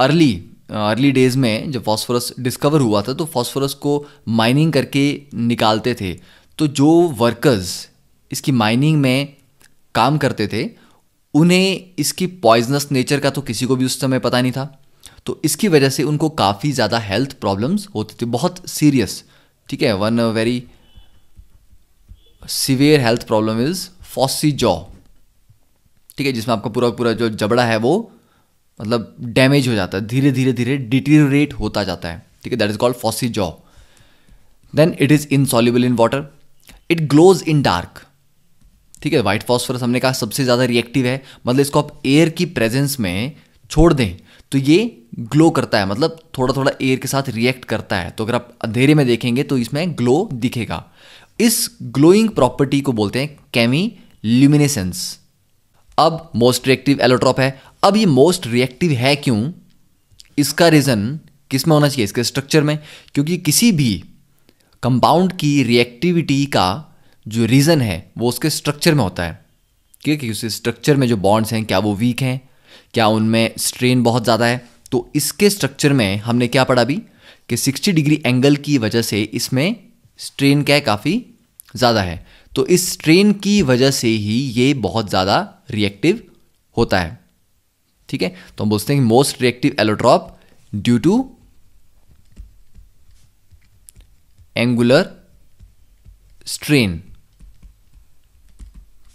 अर्ली डेज़ में जब फॉस्फोरस डिस्कवर हुआ था तो फॉस्फोरस को माइनिंग करके निकालते थे, तो जो वर्कर्स इसकी माइनिंग में काम करते थे उन्हें इसकी पॉइजनस नेचर का तो किसी को भी उस समय पता नहीं था, तो इसकी वजह से उनको काफ़ी ज़्यादा हेल्थ प्रॉब्लम्स होती थी, बहुत सीरियस। ठीक है, one very severe health problem is phossy jaw. ठीक है, जिसमें आपका पूरा पूरा जो जबड़ा है वो मतलब डैमेज हो जाता है, धीरे धीरे डिटीरियोरेट होता जाता है। ठीक है, that is called phossy jaw. Then it is insoluble in water, it glows in dark. ठीक है, व्हाइट फॉस्फोरस हमने कहा सबसे ज़्यादा रिएक्टिव है, मतलब इसको आप एयर की प्रेजेंस में छोड़ दें तो ये ग्लो करता है, मतलब थोड़ा थोड़ा एयर के साथ रिएक्ट करता है. तो अगर आप अंधेरे में देखेंगे तो इसमें ग्लो दिखेगा. इस ग्लोइंग प्रॉपर्टी को बोलते हैं कैमी ल्यूमिनेसेंस. अब मोस्ट रिएक्टिव एलोट्रॉप है. अब ये मोस्ट रिएक्टिव है क्यों, इसका रीज़न किस में होना चाहिए, इसके स्ट्रक्चर में, क्योंकि किसी भी कंपाउंड की रिएक्टिविटी का जो रीज़न है वो उसके स्ट्रक्चर में होता है. ठीक है, उसके स्ट्रक्चर में जो बॉन्ड्स हैं क्या वो वीक हैं, क्या उनमें स्ट्रेन बहुत ज़्यादा है. तो इसके स्ट्रक्चर में हमने क्या पढ़ा अभी कि 60 डिग्री एंगल की वजह से इसमें स्ट्रेन क्या है, काफ़ी ज़्यादा है. तो इस स्ट्रेन की वजह से ही ये बहुत ज़्यादा रिएक्टिव होता है. ठीक है, तो हम बोलते हैं most reactive allotrope due to angular strain.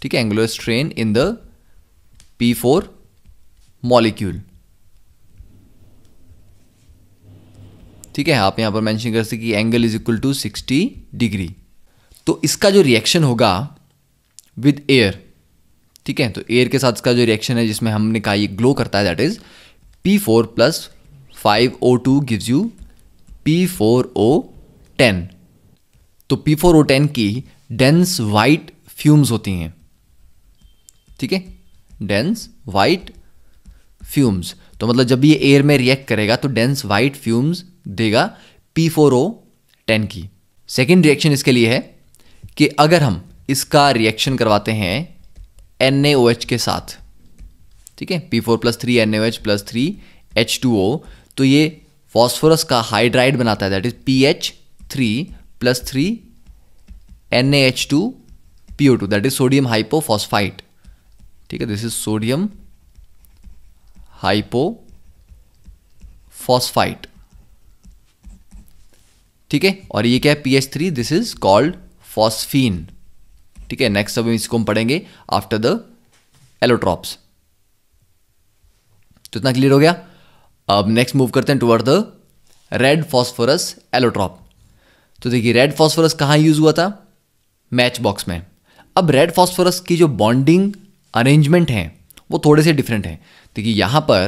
ठीक है, angular strain in the P4 molecule. ठीक है, आप यहां पर मेंशन कर सकते कि angle is equal to 60 degree. तो इसका जो रिएक्शन होगा विद एयर, ठीक है, तो एयर के साथ इसका जो रिएक्शन है जिसमें हमने कहा ये ग्लो करता है, that is P4 + 5O2 gives you P4O10. तो P4O10 की डेंस वाइट फ्यूम्स होती हैं. ठीक है, डेंस वाइट फ्यूम्स, तो मतलब जब ये एयर में रिएक्ट करेगा तो डेंस वाइट फ्यूम्स देगा P4O10 की. सेकेंड रिएक्शन इसके लिए है कि अगर हम इसका रिएक्शन करवाते हैं NaOH के साथ, ठीक है, P4 + 3 NaOH + 3 H2O, तो ये फॉस्फोरस का हाइड्राइड बनाता है, that is PH3 + 3 NaH2PO2, that is sodium hypophosphite. ठीक है, दिस इज सोडियम हाइपोफॉस्फाइट. ठीक है, और ये क्या है, PH3, this is called phosphine. ठीक है, नेक्स्ट अब इसको हम पढ़ेंगे आफ्टर द एलोट्रॉप्स. तो इतना क्लियर हो गया. अब नेक्स्ट मूव करते हैं toward the red phosphorus allotrope. तो देखिए रेड फॉस्फोरस कहाँ यूज हुआ था, मैच बॉक्स में. अब रेड फॉस्फोरस की जो बॉन्डिंग अरेंजमेंट हैं वो थोड़े से डिफरेंट हैं. देखिए यहाँ पर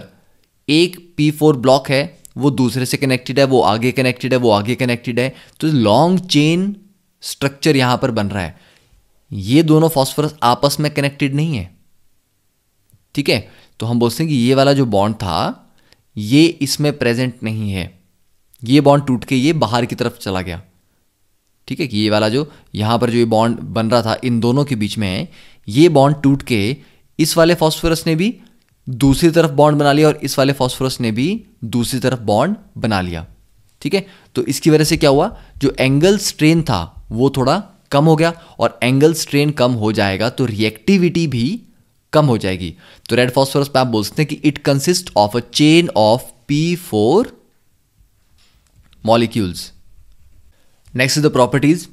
एक P4 ब्लॉक है, वो दूसरे से कनेक्टेड है, वो आगे कनेक्टेड है, वो आगे कनेक्टेड है, तो लॉन्ग चेन स्ट्रक्चर यहाँ पर बन रहा है. ये दोनों फॉस्फोरस आपस में कनेक्टेड नहीं है. ठीक है, तो हम बोलते हैं कि ये वाला जो बॉन्ड था ये इसमें प्रेजेंट नहीं है, ये बॉन्ड टूट के ये बाहर की तरफ चला गया. ठीक है, कि ये वाला जो यहाँ पर जो ये बॉन्ड बन रहा था इन दोनों के बीच में, ये बॉन्ड टूट के इस वाले फॉस्फोरस ने भी दूसरी तरफ बॉन्ड बना लिया और इस वाले फॉस्फोरस ने भी दूसरी तरफ बॉन्ड बना लिया. ठीक है, तो इसकी वजह से क्या हुआ, जो एंगल स्ट्रेन था वो थोड़ा कम हो गया, और एंगल स्ट्रेन कम हो जाएगा तो रिएक्टिविटी भी कम हो जाएगी. तो रेड फॉस्फोरस पे आप बोलते हैं कि it consist of a chain of P4 molecules. Next is the properties.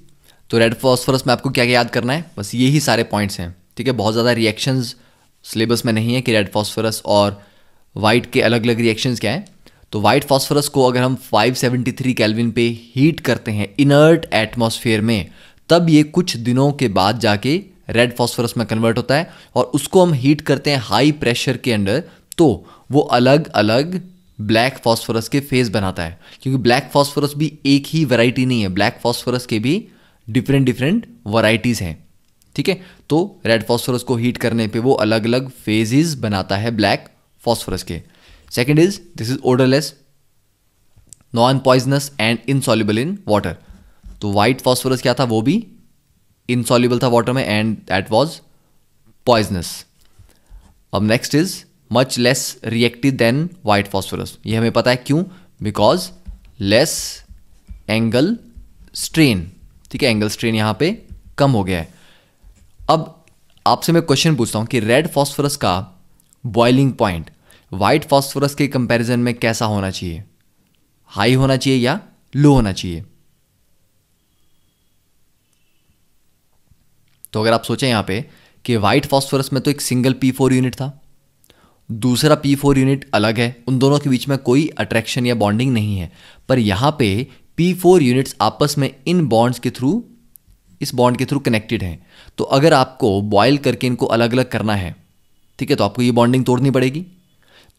तो रेड फॉस्फोरस में आपको क्या क्या याद करना है, बस यही सारे पॉइंट्स हैं. ठीक है, बहुत ज़्यादा रिएक्शंस सिलेबस में नहीं है कि रेड फॉस्फोरस और वाइट के अलग अलग रिएक्शंस क्या हैं. तो वाइट फॉस्फोरस को अगर हम 573 केल्विन पे हीट करते हैं इनर्ट एटमॉस्फेयर में, तब ये कुछ दिनों के बाद जाके रेड फॉस्फोरस में कन्वर्ट होता है, और उसको हम हीट करते हैं हाई प्रेशर के अंडर तो वो अलग अलग ब्लैक फॉस्फोरस के फेस बनाता है, क्योंकि ब्लैक फॉस्फोरस भी एक ही वैरायटी नहीं है, ब्लैक फॉस्फोरस के भी डिफरेंट वैरायटीज़ हैं. ठीक है, तो रेड फॉस्फोरस को हीट करने पे वो अलग अलग फेजेस बनाता है ब्लैक फॉस्फोरस के. Second is this is odourless, non poisonous and insoluble in water. तो वाइट फॉस्फोरस क्या था, वो भी इनसॉल्युबल था वाटर में एंड दैट वाज पॉइजनस. अब next is much less reactive than white phosphorus. ये हमें पता है क्यों, बिकॉज लेस एंगल स्ट्रेन. ठीक है, एंगल स्ट्रेन यहाँ पे कम हो गया है. अब आपसे मैं क्वेश्चन पूछता हूँ कि रेड फॉस्फोरस का बॉइलिंग पॉइंट वाइट फॉस्फोरस के कंपैरिजन में कैसा होना चाहिए, हाई होना चाहिए या लो होना चाहिए. तो अगर आप सोचें यहाँ पे कि वाइट फॉस्फोरस में तो एक सिंगल P4 यूनिट था, दूसरा P4 यूनिट अलग है, उन दोनों के बीच में कोई अट्रैक्शन या बॉन्डिंग नहीं है। पर यहाँ पे P4 यूनिट्स आपस में इन बॉन्ड्स के थ्रू, इस बॉन्ड के थ्रू कनेक्टेड हैं। तो अगर आपको बॉयल करके इनको अलग अलग करना है, ठीक है, तो आपको ये बॉन्डिंग तोड़नी पड़ेगी।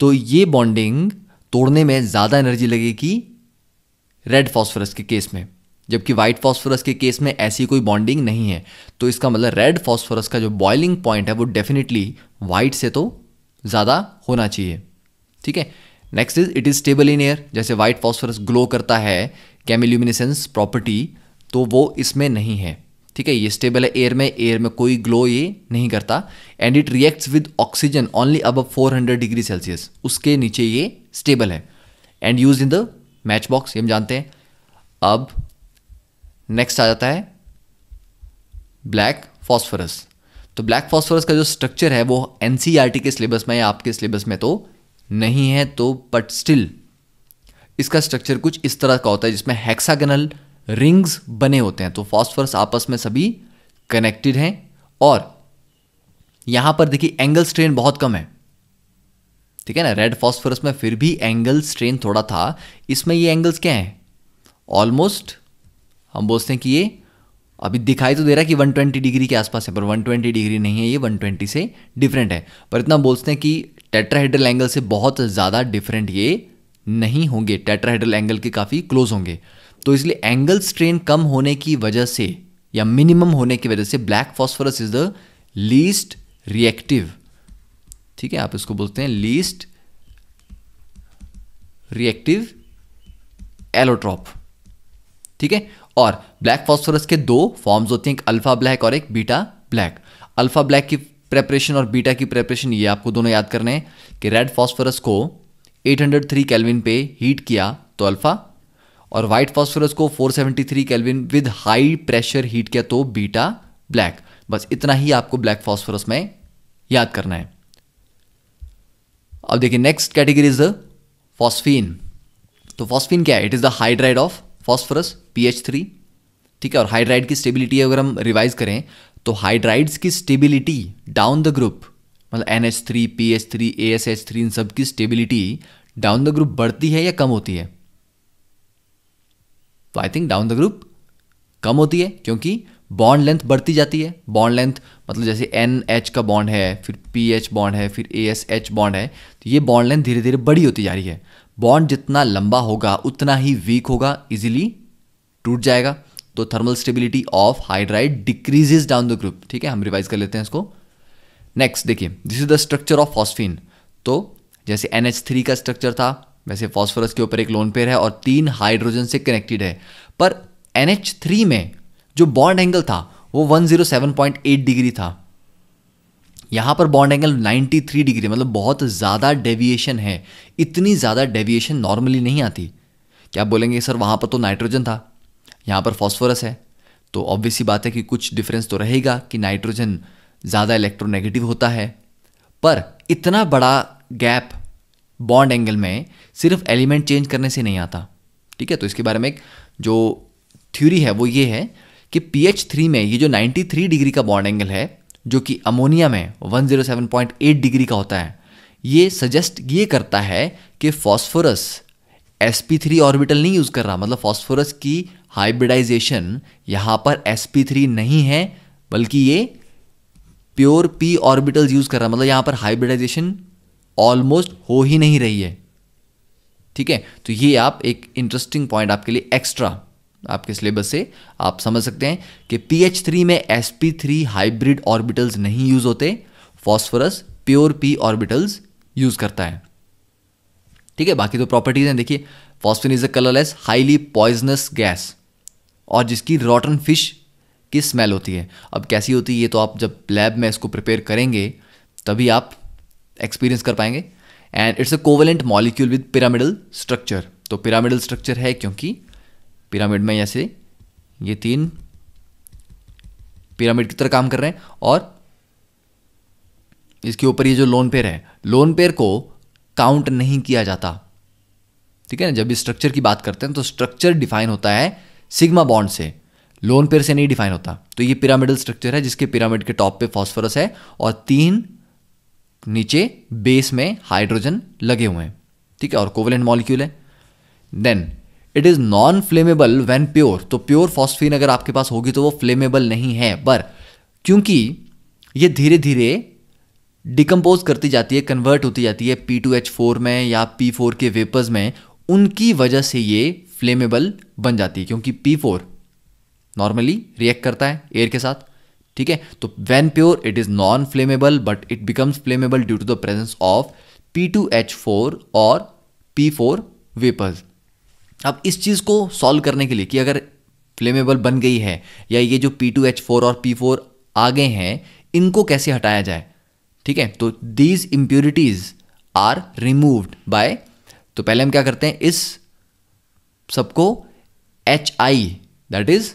तो ये बॉन्डिंग तोड़ने में ज़्यादा एनर्जी लगेगी रेड फॉस्फोरस के केस में, जबकि वाइट फॉस्फोरस के केस में ऐसी कोई बॉन्डिंग नहीं है। तो इसका मतलब रेड फॉस्फोरस का जो बॉइलिंग पॉइंट है वो डेफिनेटली वाइट से तो ज़्यादा होना चाहिए। ठीक है, next is it is stable in air. जैसे वाइट फॉस्फोरस ग्लो करता है कैमिल्यूमिनेसेंस प्रॉपर्टी, तो वो इसमें नहीं है। ठीक है, ये स्टेबल है एयर में, कोई ग्लो ये नहीं करता। And it reacts with oxygen only above 400 degree Celsius, उसके नीचे ये स्टेबल है। And use in the match box, ये हम जानते हैं। अब नेक्स्ट आ जाता है ब्लैक फॉस्फोरस। तो ब्लैक फॉस्फोरस का जो स्ट्रक्चर है वो एनसीईआरटी के सिलेबस में या आपके सिलेबस में तो नहीं है, तो बट स्टिल इसका स्ट्रक्चर कुछ इस तरह का होता है जिसमें हेक्सागोनल रिंग्स बने होते हैं। तो फॉस्फोरस आपस में सभी कनेक्टेड हैं। और यहां पर देखिए एंगल स्ट्रेन बहुत कम है, ठीक है ना। रेड फॉस्फोरस में फिर भी एंगल स्ट्रेन थोड़ा था, इसमें ये एंगल्स क्या हैं, ऑलमोस्ट हम बोलते हैं कि ये अभी दिखाई तो दे रहा है कि 120 डिग्री के आसपास है, पर 120 डिग्री नहीं है, ये 120 से डिफरेंट है। पर इतना बोलते हैं कि टेट्राहेड्रल एंगल से बहुत ज़्यादा डिफरेंट ये नहीं होंगे, टेट्राहेड्रल एंगल के काफ़ी क्लोज होंगे। तो इसलिए एंगल स्ट्रेन कम होने की वजह से या मिनिमम होने की वजह से black phosphorus is the least reactive. ठीक है, आप इसको बोलते हैं लीस्ट रिएक्टिव एलोट्रॉप। ठीक है, और ब्लैक फॉस्फोरस के दो फॉर्म्स होते हैं, एक अल्फा ब्लैक और एक बीटा ब्लैक। अल्फा ब्लैक की प्रेपरेशन और बीटा की प्रेपरेशन ये आपको दोनों याद करने हैं कि रेड फॉस्फोरस को 803 केल्विन पे हीट किया तो अल्फा, और वाइट फॉस्फोरस को 473 kelvin with high pressure heat किया तो बीटा ब्लैक। बस इतना ही आपको ब्लैक फॉस्फोरस में याद करना है। अब देखिए next category is the phosphine. तो फॉस्फीन क्या है, it is the hydride of phosphorus, PH3। ठीक है, और हाइड्राइड की स्टेबिलिटी अगर हम रिवाइज करें तो हाइड्राइड्स की स्टेबिलिटी डाउन द ग्रुप, मतलब NH3, PH3, ASH3, इन सब की स्टेबिलिटी डाउन द ग्रुप बढ़ती है या कम होती है? तो I think down the group कम होती है, क्योंकि बॉन्ड लेंथ बढ़ती जाती है। बॉन्ड लेंथ मतलब जैसे NH का बॉन्ड है, फिर PH बॉन्ड है, फिर ASH बॉन्ड है, तो ये बॉन्ड लेंथ धीरे धीरे बड़ी होती जा रही है। बॉन्ड जितना लंबा होगा उतना ही वीक होगा, इजीली टूट जाएगा। तो thermal stability of hydride decreases down the group. ठीक है, हम रिवाइज कर लेते हैं इसको। नेक्स्ट देखिए, this is the structure of phosphine. तो जैसे NH3 का स्ट्रक्चर था, वैसे फॉस्फोरस के ऊपर एक लोन पेयर है और तीन हाइड्रोजन से कनेक्टेड है। पर NH3 में जो बॉन्ड एंगल था वो 107.8 डिग्री था, यहाँ पर बॉन्ड एंगल 93 डिग्री, मतलब बहुत ज़्यादा डेविएशन है। इतनी ज़्यादा डेविएशन नॉर्मली नहीं आती। क्या आप बोलेंगे सर वहाँ पर तो नाइट्रोजन था, यहाँ पर फॉस्फोरस है, तो ऑब्वियस सी बात है कि कुछ डिफरेंस तो रहेगा कि नाइट्रोजन ज़्यादा इलेक्ट्रोनेगेटिव होता है। पर इतना बड़ा गैप बॉन्ड एंगल में सिर्फ एलिमेंट चेंज करने से नहीं आता। ठीक है, तो इसके बारे में एक जो थ्योरी है वो ये है कि PH3 में ये जो 93 डिग्री का बॉन्ड एंगल है, जो कि अमोनिया में 107.8 डिग्री का होता है, ये सजेस्ट ये करता है कि फॉस्फोरस sp3 ऑर्बिटल नहीं यूज़ कर रहा, मतलब फॉस्फोरस की हाइब्रिडाइजेशन यहाँ पर sp3 नहीं है, बल्कि ये प्योर p ऑर्बिटल्स यूज़ कर रहा, मतलब यहाँ पर हाइब्रिडाइजेशन ऑलमोस्ट हो ही नहीं रही है। ठीक है, तो ये आप एक इंटरेस्टिंग पॉइंट आपके लिए एक्स्ट्रा आपके सिलेबस से आप समझ सकते हैं कि PH3 में sp3 हाइब्रिड ऑर्बिटल्स नहीं यूज़ होते, phosphorus pure p orbitals use करता है। ठीक है, बाकी तो प्रॉपर्टीज हैं। देखिए, phosphine is a colourless highly poisonous gas और जिसकी रॉटन फिश की स्मेल होती है। अब कैसी होती है ये तो आप जब लैब में इसको प्रिपेयर करेंगे तभी आप एक्सपीरियंस कर पाएंगे। And it's a covalent molecule with pyramidal structure. तो पिरामिडल स्ट्रक्चर है क्योंकि पिरामिड में ऐसे ये तीन पिरामिड की तरह काम कर रहे हैं और इसके ऊपर ये जो लोन पेयर है, लोन पेयर को काउंट नहीं किया जाता। ठीक है ना, जब भी स्ट्रक्चर की बात करते हैं तो स्ट्रक्चर डिफाइन होता है सिग्मा बॉन्ड से, लोन पेयर से नहीं डिफाइन होता। तो ये पिरामिडल स्ट्रक्चर है जिसके पिरामिड के टॉप पे फॉस्फोरस है और तीन नीचे बेस में हाइड्रोजन लगे हुए हैं, ठीक है, और कोवेलेंट मॉलिक्यूल है। Then it is non flammable when pure, तो प्योर फॉस्फीन अगर आपके पास होगी तो वो फ्लेमेबल नहीं है, पर क्योंकि ये धीरे धीरे डिकम्पोज करती जाती है, कन्वर्ट होती जाती है P2H4 में या P4 के वेपर्स में, उनकी वजह से ये फ्लेमेबल बन जाती है, क्योंकि P4 नॉर्मली रिएक्ट करता है एयर के साथ, ठीक है। तो when pure it is non flammable but it becomes flammable due to the presence of P2H4 और P4 वेपर्स। अब इस चीज़ को सॉल्व करने के लिए कि अगर फ्लेमेबल बन गई है या ये जो P2H4 और P4 आ गए हैं, इनको कैसे हटाया जाए, ठीक है, तो these impurities are removed by, तो पहले हम क्या करते हैं, इस सबको HI that is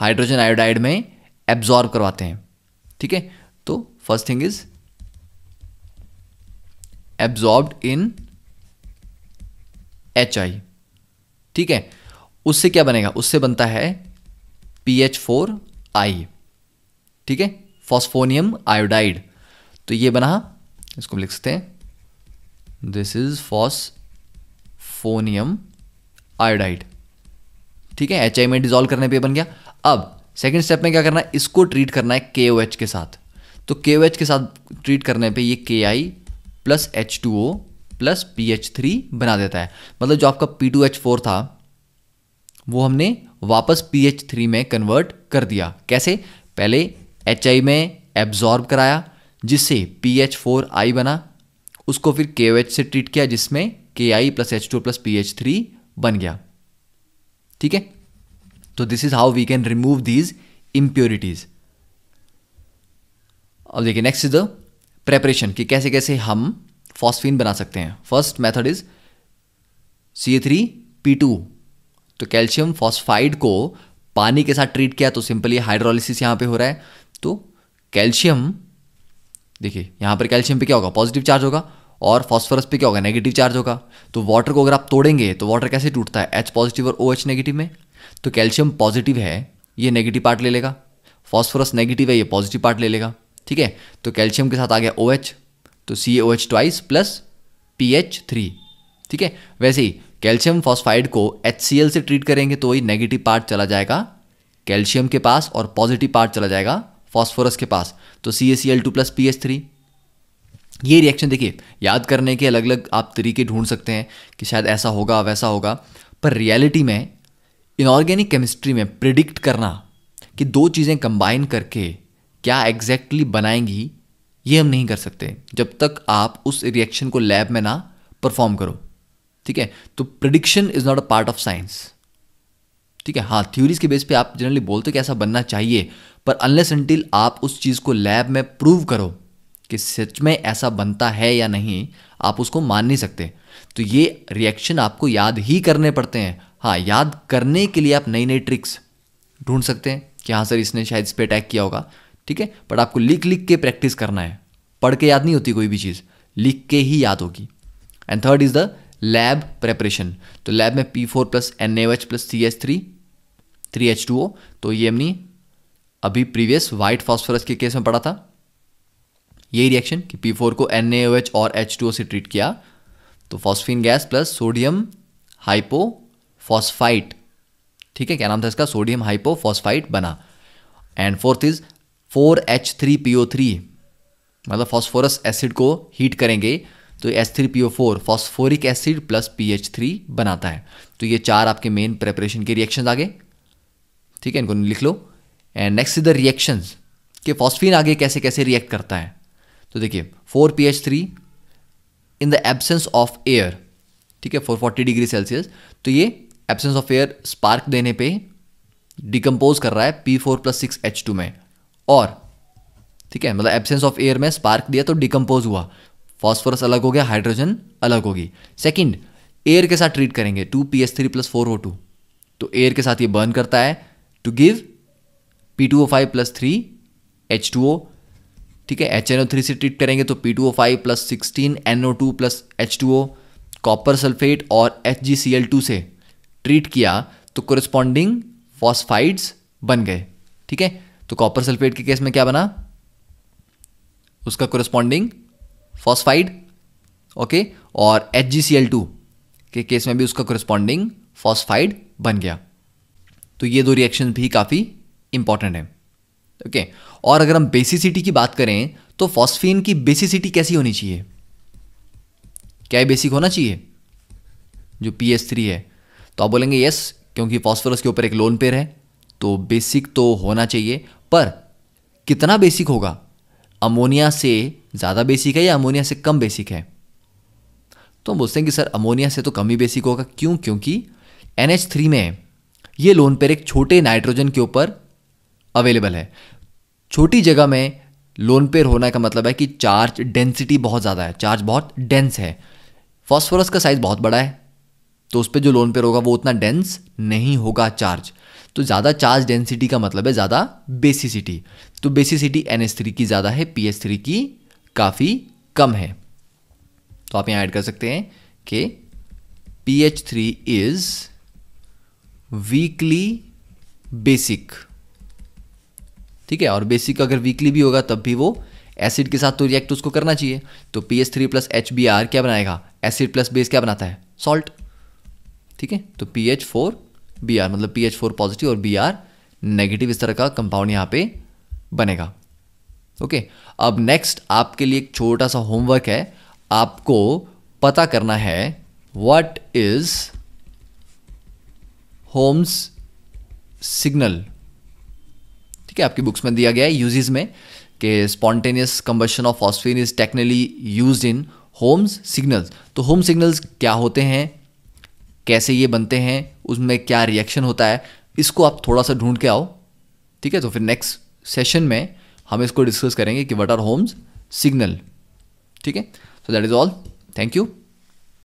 hydrogen iodide में एब्जॉर्ब करवाते हैं, ठीक है। तो first thing is absorbed in HI, ठीक है। उससे क्या बनेगा, उससे बनता है PH4I, ठीक है, फॉस्फोनियम आयोडाइड। तो ये बना, इसको लिख सकते हैं दिस इज फॉस्फोनियम आयोडाइड, ठीक है, HI में डिजोल्व करने पे बन गया। अब सेकेंड स्टेप में क्या करना है, इसको ट्रीट करना है KOH के साथ, तो KOH के साथ ट्रीट करने पे ये KI + H2O + PH3 बना देता है, मतलब जो आपका P2H4 था वो हमने वापस PH3 में कन्वर्ट कर दिया। कैसे, पहले HI में एब्जॉर्ब कराया जिससे PH4I बना, उसको फिर KOH से ट्रीट किया जिसमें KI + H2O + PH3 बन गया, ठीक है। तो this is how we can remove these impurities. अब देखिए नेक्स्ट इज द प्रेपरेशन, कि कैसे कैसे हम फॉस्फीन बना सकते हैं। फर्स्ट मेथड इज CA3P2, तो कैल्शियम फॉस्फाइड को पानी के साथ ट्रीट किया, तो सिंपली हाइड्रोलिसिस यहाँ पे हो रहा है, तो कैल्शियम, देखिए यहाँ पर कैल्शियम पे क्या होगा, पॉजिटिव चार्ज होगा, और फॉस्फोरस पे क्या होगा, नेगेटिव चार्ज होगा। तो वाटर को अगर आप तोड़ेंगे तो वाटर कैसे टूटता है, H पॉजिटिव और OH नेगेटिव में, तो कैल्शियम पॉजिटिव है, ये नेगेटिव पार्ट ले लेगा, फॉस्फोरस नेगेटिव है, ये पॉजिटिव पार्ट ले लेगा, ठीक है। तो कैल्शियम के साथ आ गया OH, तो CaOH + PH3, ठीक है। वैसे ही कैल्शियम फॉस्फाइड को HCl से ट्रीट करेंगे तो वही नेगेटिव पार्ट चला जाएगा कैल्शियम के पास और पॉजिटिव पार्ट चला जाएगा फॉस्फोरस के पास, तो CaCl2 + PH3। ये रिएक्शन देखिए याद करने के अलग अलग आप तरीके ढूंढ सकते हैं कि शायद ऐसा होगा वैसा होगा, पर रियलिटी में इनऑर्गेनिक केमिस्ट्री में प्रिडिक्ट करना कि दो चीज़ें कंबाइन करके क्या एग्जैक्टली बनाएंगी, ये हम नहीं कर सकते जब तक आप उस रिएक्शन को लैब में ना परफॉर्म करो, ठीक है। तो prediction is not a part of science, ठीक है। हाँ, थ्योरीज के बेस पे आप जनरली बोलते हो कि ऐसा बनना चाहिए, पर अनलेस अनटिल आप उस चीज़ को लैब में प्रूव करो कि सच में ऐसा बनता है या नहीं, आप उसको मान नहीं सकते। तो ये रिएक्शन आपको याद ही करने पड़ते हैं। हाँ, याद करने के लिए आप नई नई ट्रिक्स ढूंढ सकते हैं कि हाँ सर इसने शायद इस पर अटैक किया होगा, ठीक है, बट आपको लिख लिख के प्रैक्टिस करना है, पढ़ के याद नहीं होती कोई भी चीज़, लिख के ही याद होगी। And third is the lab preparation, तो लैब में P4 + NaOH + CH3 3H2O, तो ये हमने अभी प्रीवियस वाइट फॉस्फोरस के केस में पढ़ा था, यही रिएक्शन कि P4 को NaOH और H2O से ट्रीट किया, तो phosphine gas plus sodium hypophosphite, ठीक है, क्या नाम था इसका, सोडियम हाइपोफॉस्फाइट बना। एंड फोर्थ इज 4H3PO3, मतलब फॉस्फोरस एसिड को हीट करेंगे तो H3PO4 phosphoric acid plus PH3 बनाता है। तो ये चार आपके मेन प्रेपरेशन के रिएक्शंस आ गए, ठीक है, इनको लिख लो। And next is the reactions कि फॉस्फीन आगे कैसे कैसे रिएक्ट करता है। तो देखिए 4PH3 in the absence of air, ठीक है, 440°C, तो ये एब्सेंस ऑफ एयर स्पार्क देने पे डिकम्पोज कर रहा है P4 + 6H2 में, और ठीक है, मतलब एब्सेंस ऑफ एयर में स्पार्क दिया तो डिकम्पोज हुआ, फॉस्फोरस अलग हो गया, हाइड्रोजन अलग होगी। सेकंड, एयर के साथ ट्रीट करेंगे 2PH3 + 4O2, तो एयर के साथ ये बर्न करता है टू गिव P2O5 + 3H2O, ठीक है। HNO3 से ट्रीट करेंगे तो P2O5 + 16 NO2 + H2O। Copper sulphate और HgCl2 से ट्रीट किया तो कोरिस्पॉन्डिंग फॉस्फाइड्स बन गए, ठीक है। तो कॉपर सल्फेट के केस में क्या बना, उसका कोरिस्पॉन्डिंग फॉस्फाइड, ओके, और HgCl2 के केस में भी उसका कोरिस्पॉन्डिंग फॉस्फाइड बन गया। तो ये दो रिएक्शन भी काफ़ी इंपॉर्टेंट है, ओके। और अगर हम बेसिसिटी की बात करें तो फॉस्फीन की बेसिसिटी कैसी होनी चाहिए, क्या बेसिक होना चाहिए, जो PH3 है। तो आप बोलेंगे यस, क्योंकि फॉस्फोरस के ऊपर एक लोन पेयर है तो बेसिक तो होना चाहिए, पर कितना बेसिक होगा, अमोनिया से ज़्यादा बेसिक है या अमोनिया से कम बेसिक है। तो हम बोलते हैं कि सर अमोनिया से तो कम ही बेसिक होगा, क्यों, क्योंकि NH3 में ये लोन पेयर एक छोटे नाइट्रोजन के ऊपर अवेलेबल है। छोटी जगह में लोन पेयर होना का मतलब है कि चार्ज डेंसिटी बहुत ज़्यादा है, चार्ज बहुत डेंस है। फॉस्फोरस का साइज बहुत बड़ा है तो उस पर जो लोन पेयर होगा वो उतना डेंस नहीं होगा चार्ज। तो ज़्यादा चार्ज डेंसिटी का मतलब है ज़्यादा बेसिसिटी। तो बेसिसिटी NH3 की ज़्यादा है, PH3 की काफ़ी कम है। तो आप यहाँ ऐड कर सकते हैं कि PH3 इज वीकली बेसिक, ठीक है। और बेसिक अगर वीकली भी होगा तब भी वो एसिड के साथ तो रिएक्ट उसको करना चाहिए। तो PH3 प्लस HBr क्या बनाएगा, एसिड प्लस बेस क्या बनाता है, सॉल्ट, ठीक है। तो PH4Br मतलब PH4 पॉजिटिव और Br नेगेटिव, इस तरह का कंपाउंड यहाँ पे बनेगा, ओके। अब नेक्स्ट आपके लिए एक छोटा सा होमवर्क है, आपको पता करना है व्हाट इज होम्स सिग्नल, ठीक है। आपकी बुक्स में दिया गया है यूजेस में कि spontaneous combustion of phosphine is technically used in Holmes signals. तो होम सिग्नल्स क्या होते हैं, कैसे ये बनते हैं, उसमें क्या रिएक्शन होता है, इसको आप थोड़ा सा ढूंढ के आओ, ठीक है। तो फिर नेक्स्ट सेशन में हम इसको डिस्कस करेंगे कि व्हाट आर होम्स सिग्नल, ठीक है। So that is all, thank you.